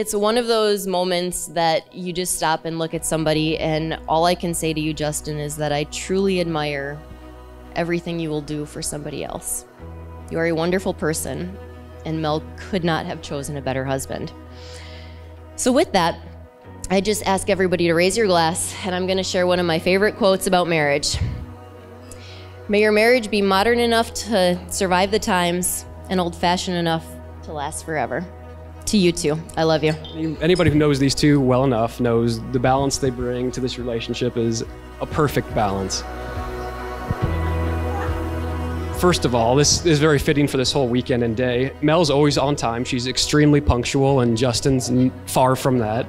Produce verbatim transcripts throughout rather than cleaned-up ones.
It's one of those moments that you just stop and look at somebody, and all I can say to you, Justin, is that I truly admire everything you will do for somebody else. You are a wonderful person, and Mel could not have chosen a better husband. So with that, I just ask everybody to raise your glass, and I'm going to share one of my favorite quotes about marriage. May your marriage be modern enough to survive the times and old-fashioned enough to last forever. To you two. I love you. Anybody who knows these two well enough knows the balance they bring to this relationship is a perfect balance. First of all, this is very fitting for this whole weekend and day. Mel's always on time. She's extremely punctual, and Justin's far from that.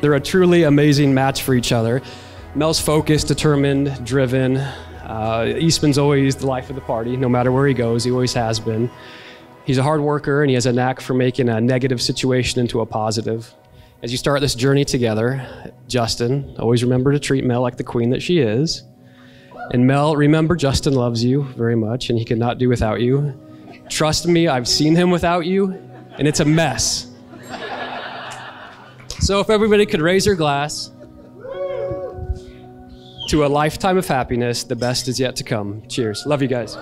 They're a truly amazing match for each other. Mel's focused, determined, driven. Uh, Eastman's always the life of the party, no matter where he goes. He always has been. He's a hard worker, and he has a knack for making a negative situation into a positive. As you start this journey together, Justin, always remember to treat Mel like the queen that she is. And Mel, remember, Justin loves you very much, and he cannot do without you. Trust me, I've seen him without you, and it's a mess. So if everybody could raise their glass to a lifetime of happiness, the best is yet to come. Cheers. Love you guys.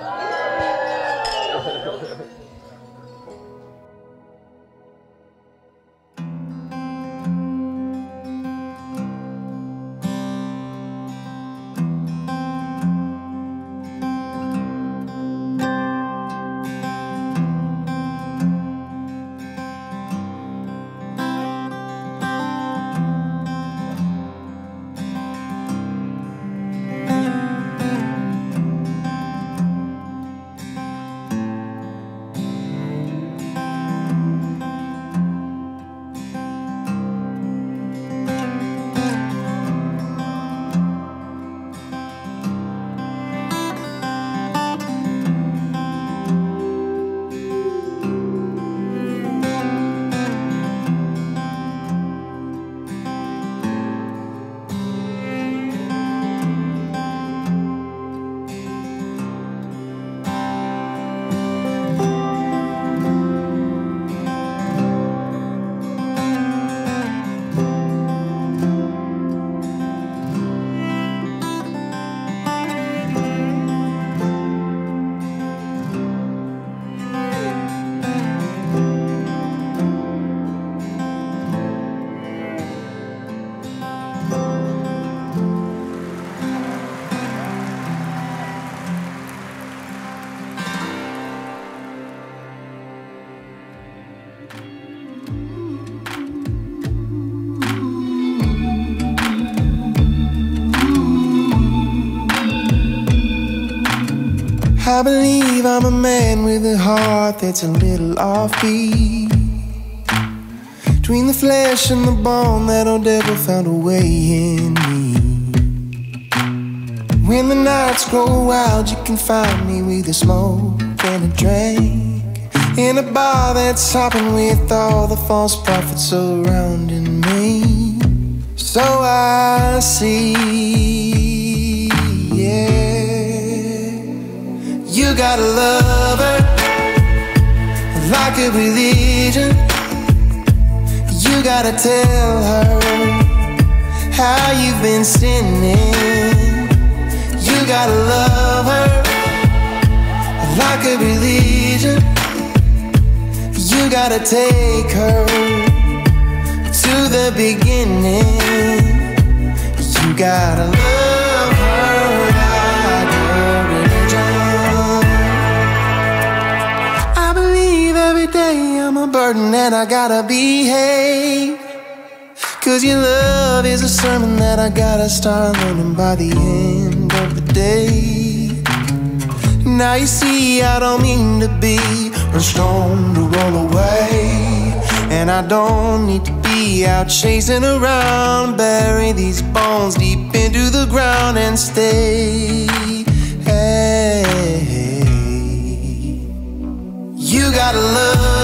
I believe I'm a man with a heart that's a little offbeat. Between the flesh and the bone, that old devil found a way in me. When the nights grow wild, you can find me with a smoke and a drink, in a bar that's hopping with all the false prophets surrounding me. So I see, yeah. You got a lover like a religion. You gotta tell her how you've been sinning. You gotta love her like a religion. You gotta take her to the beginning. You gotta love her. Every day I'm a burden and I gotta behave, 'cause your love is a sermon that I gotta start learning by the end of the day. Now you see I don't mean to be a stone to roll away, and I don't need to be out chasing around. Bury these bones deep into the ground and stay. Hey, you gotta love